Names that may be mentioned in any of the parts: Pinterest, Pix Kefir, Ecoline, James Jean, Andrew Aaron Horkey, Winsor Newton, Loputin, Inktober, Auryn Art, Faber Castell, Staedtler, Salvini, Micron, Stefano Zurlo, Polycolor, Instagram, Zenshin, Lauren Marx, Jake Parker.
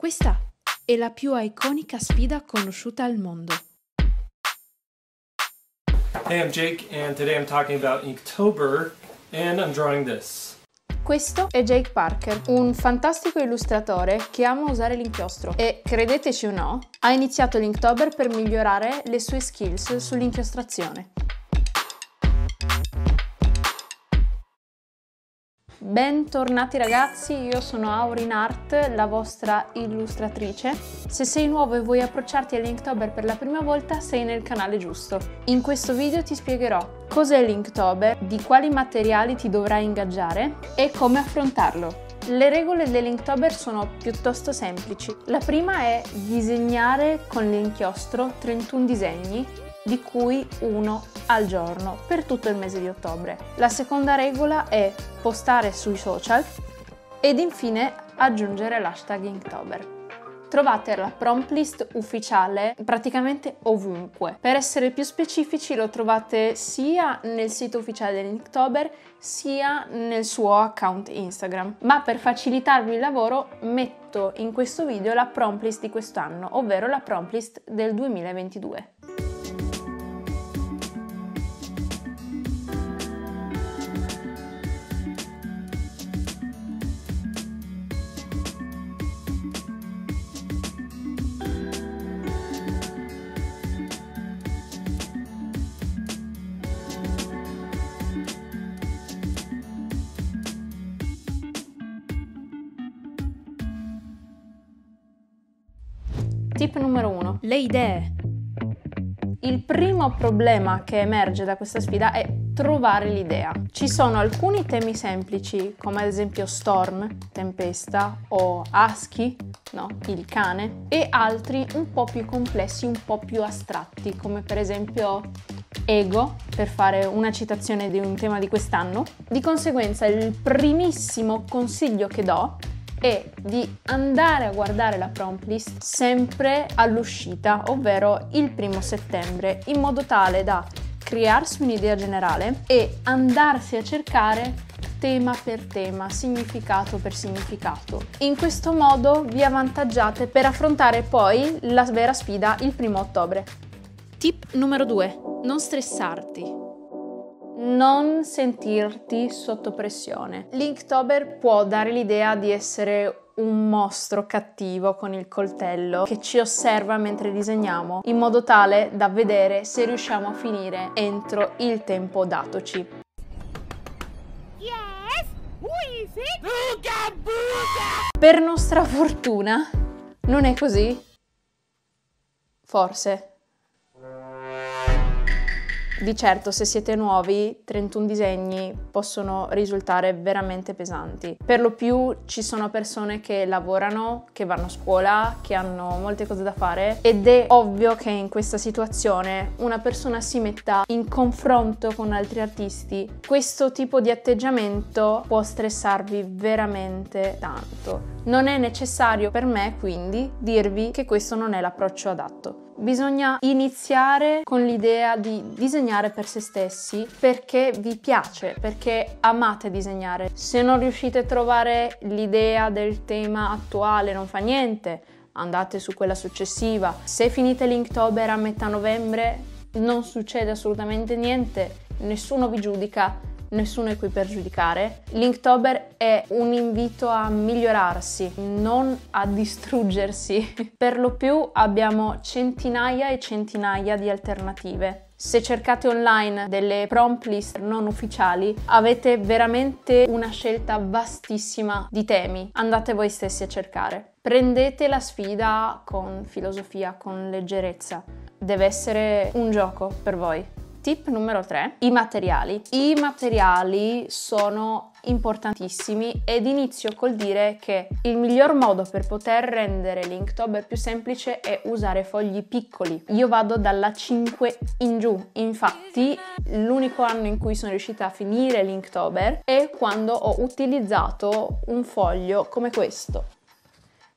Questa è la più iconica sfida conosciuta al mondo. Hey, I'm Jake and today I'm talking about Inktober and I'm drawing this. Questo è Jake Parker, un fantastico illustratore che ama usare l'inchiostro e, credeteci o no, ha iniziato l'Inktober per migliorare le sue skills sull'inchiostrazione. Bentornati ragazzi, io sono Auryn Art, la vostra illustratrice. Se sei nuovo e vuoi approcciarti all'Inktober per la prima volta, sei nel canale giusto. In questo video ti spiegherò cos'è l'Inktober, di quali materiali ti dovrai ingaggiare e come affrontarlo. Le regole dell'Inktober sono piuttosto semplici. La prima è disegnare con l'inchiostro 31 disegni, di cui uno al giorno per tutto il mese di ottobre. La seconda regola è postare sui social ed infine aggiungere l'hashtag Inktober. Trovate la prompt list ufficiale praticamente ovunque. Per essere più specifici lo trovate sia nel sito ufficiale dell'Inktober sia nel suo account Instagram. Ma per facilitarvi il lavoro metto in questo video la prompt list di quest'anno, ovvero la prompt list del 2022. Tip numero 1. Le idee. Il primo problema che emerge da questa sfida è trovare l'idea. Ci sono alcuni temi semplici, come ad esempio storm, tempesta, o husky, no, il cane, e altri un po' più complessi, un po' più astratti, come per esempio ego, per fare una citazione di un tema di quest'anno. Di conseguenza, il primissimo consiglio che do e di andare a guardare la prompt list sempre all'uscita, ovvero il 1° settembre, in modo tale da crearsi un'idea generale e andarsi a cercare tema per tema, significato per significato. In questo modo vi avvantaggiate per affrontare poi la vera sfida il 1° ottobre. Tip numero 2. Non stressarti. Non sentirti sotto pressione. L'Inktober può dare l'idea di essere un mostro cattivo con il coltello che ci osserva mentre disegniamo, in modo tale da vedere se riusciamo a finire entro il tempo datoci. Yes, buga, buga. Per nostra fortuna, non è così? Forse. Di certo, se siete nuovi, 31 disegni possono risultare veramente pesanti. Per lo più ci sono persone che lavorano, che vanno a scuola, che hanno molte cose da fare ed è ovvio che in questa situazione una persona si metta in confronto con altri artisti. Questo tipo di atteggiamento può stressarvi veramente tanto. Non è necessario per me, quindi, dirvi che questo non è l'approccio adatto. Bisogna iniziare con l'idea di disegnare per se stessi perché vi piace, perché amate disegnare. Se non riuscite a trovare l'idea del tema attuale non fa niente, andate su quella successiva. Se finite l'Inktober a metà novembre non succede assolutamente niente, nessuno vi giudica, nessuno è qui per giudicare. L'Inktober è un invito a migliorarsi, non a distruggersi. Per lo più abbiamo centinaia e centinaia di alternative. Se cercate online delle prompt list non ufficiali avete veramente una scelta vastissima di temi. Andate voi stessi a cercare. Prendete la sfida con filosofia, con leggerezza. Deve essere un gioco per voi. Tip numero 3. I materiali. I materiali sono importantissimi ed inizio col dire che il miglior modo per poter rendere l'Inktober più semplice è usare fogli piccoli. Io vado dalla 5 in giù, infatti l'unico anno in cui sono riuscita a finire l'Inktober è quando ho utilizzato un foglio come questo,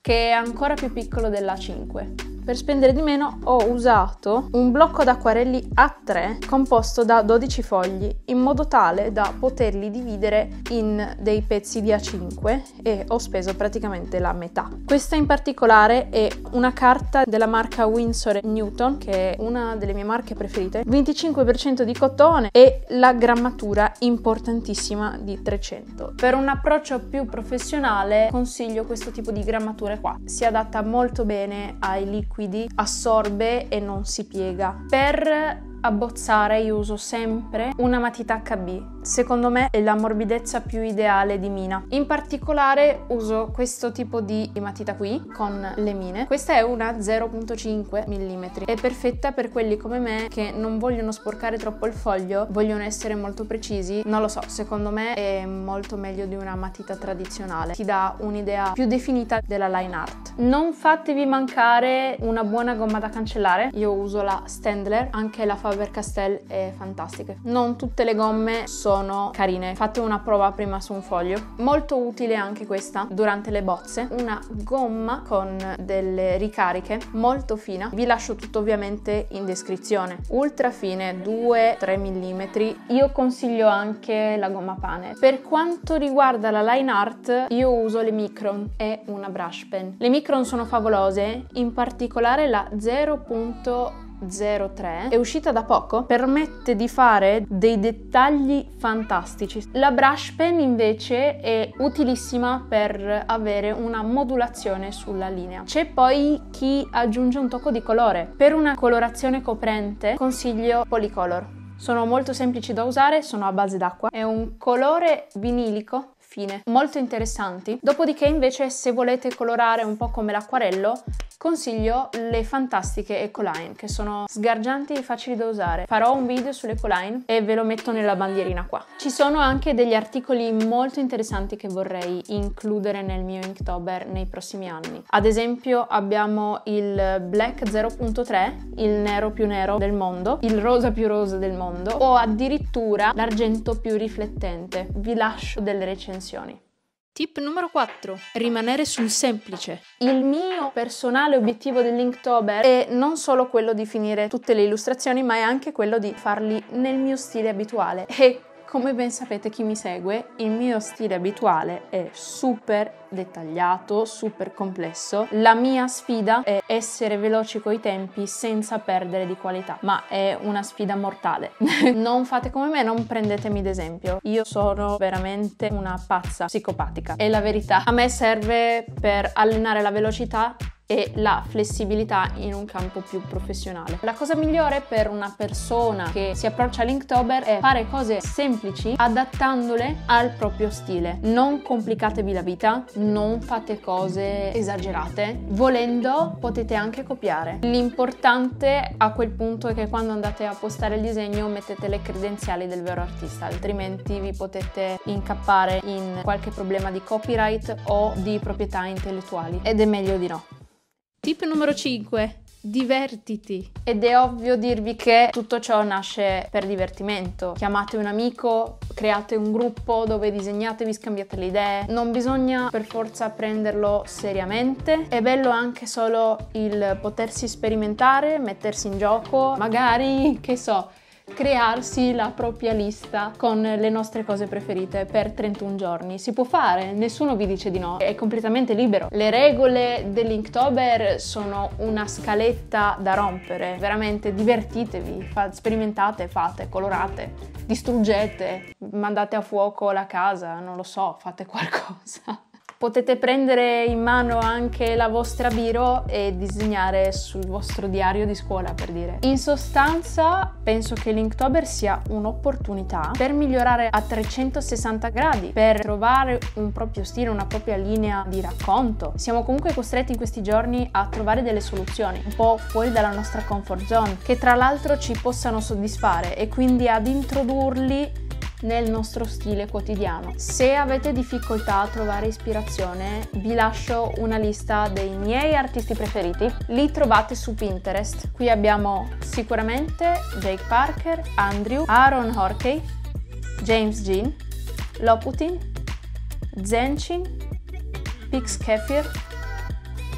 che è ancora più piccolo della 5. Per spendere di meno ho usato un blocco d'acquarelli A3 composto da 12 fogli in modo tale da poterli dividere in dei pezzi di A5 e ho speso praticamente la metà. Questa in particolare è una carta della marca Winsor Newton, che è una delle mie marche preferite, 25% di cotone e la grammatura importantissima di 300. Per un approccio più professionale consiglio questo tipo di grammature qua, si adatta molto bene ai liquidi, assorbe e non si piega. Per abbozzare io uso sempre una matita HB, secondo me è la morbidezza più ideale di mina. In particolare uso questo tipo di matita qui con le mine, questa è una 0.5 mm, è perfetta per quelli come me che non vogliono sporcare troppo il foglio, vogliono essere molto precisi. Non lo so, secondo me è molto meglio di una matita tradizionale, ti dà un'idea più definita della line art. Non fatevi mancare una buona gomma da cancellare, io uso la Staedtler, anche la Faber Castell è fantastica. Non tutte le gomme sono carine, fate una prova prima su un foglio. Molto utile anche questa durante le bozze, una gomma con delle ricariche molto fina, vi lascio tutto ovviamente in descrizione. Ultra fine 2-3 mm, io consiglio anche la gomma pane. Per quanto riguarda la line art io uso le Micron e una brush pen. Le Micron sono favolose, in particolare la 0.03 è uscita da poco, permette di fare dei dettagli fantastici. La brush pen invece è utilissima per avere una modulazione sulla linea. C'è poi chi aggiunge un tocco di colore. Per una colorazione coprente consiglio Polycolor, sono molto semplici da usare, sono a base d'acqua, è un colore vinilico fine, molto interessanti. Dopodiché invece se volete colorare un po' come l'acquarello consiglio le fantastiche Ecoline, che sono sgargianti e facili da usare. Farò un video sulle Ecoline e ve lo metto nella bandierina qua. Ci sono anche degli articoli molto interessanti che vorrei includere nel mio Inktober nei prossimi anni. Ad esempio abbiamo il black 0.3, il nero più nero del mondo, il rosa più rosa del mondo o addirittura l'argento più riflettente. Vi lascio delle recensioni. Tip numero 4. Rimanere sul semplice. Il mio personale obiettivo dell'Inktober è non solo quello di finire tutte le illustrazioni, ma è anche quello di farli nel mio stile abituale. E come ben sapete chi mi segue, il mio stile abituale è super dettagliato, super complesso. La mia sfida è essere veloci coi tempi senza perdere di qualità, ma è una sfida mortale. Non fate come me, non prendetemi d'esempio, io sono veramente una pazza psicopatica, è la verità. A me serve per allenare la velocità e la flessibilità in un campo più professionale. La cosa migliore per una persona che si approccia all'Inktober è fare cose semplici adattandole al proprio stile. Non complicatevi la vita, non fate cose esagerate, volendo potete anche copiare. L'importante a quel punto è che quando andate a postare il disegno mettete le credenziali del vero artista, altrimenti vi potete incappare in qualche problema di copyright o di proprietà intellettuali ed è meglio di no. Tip numero 5. Divertiti. Ed è ovvio dirvi che tutto ciò nasce per divertimento. Chiamate un amico, create un gruppo dove disegnate, vi scambiate le idee, non bisogna per forza prenderlo seriamente. È bello anche solo il potersi sperimentare, mettersi in gioco, magari, che so, crearsi la propria lista con le nostre cose preferite per 31 giorni. Si può fare, nessuno vi dice di no, è completamente libero. Le regole dell'Inktober sono una scaletta da rompere, veramente divertitevi, sperimentate, fate, colorate, distruggete, mandate a fuoco la casa, non lo so, fate qualcosa. Potete prendere in mano anche la vostra biro e disegnare sul vostro diario di scuola, per dire. In sostanza penso che l'Inktober sia un'opportunità per migliorare a 360 gradi, per trovare un proprio stile, una propria linea di racconto. Siamo comunque costretti in questi giorni a trovare delle soluzioni un po' fuori dalla nostra comfort zone, che tra l'altro ci possano soddisfare e quindi ad introdurli nel nostro stile quotidiano. Se avete difficoltà a trovare ispirazione, vi lascio una lista dei miei artisti preferiti, li trovate su Pinterest. Qui abbiamo sicuramente Jake Parker, Andrew Aaron Horkey, James Jean, Loputin, Zenshin, Pix Kefir,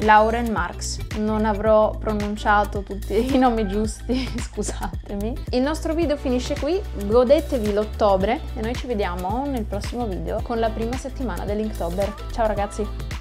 Lauren Marx, non avrò pronunciato tutti i nomi giusti, scusatemi. Il nostro video finisce qui, godetevi l'ottobre e noi ci vediamo nel prossimo video con la prima settimana dell'Inktober. Ciao ragazzi!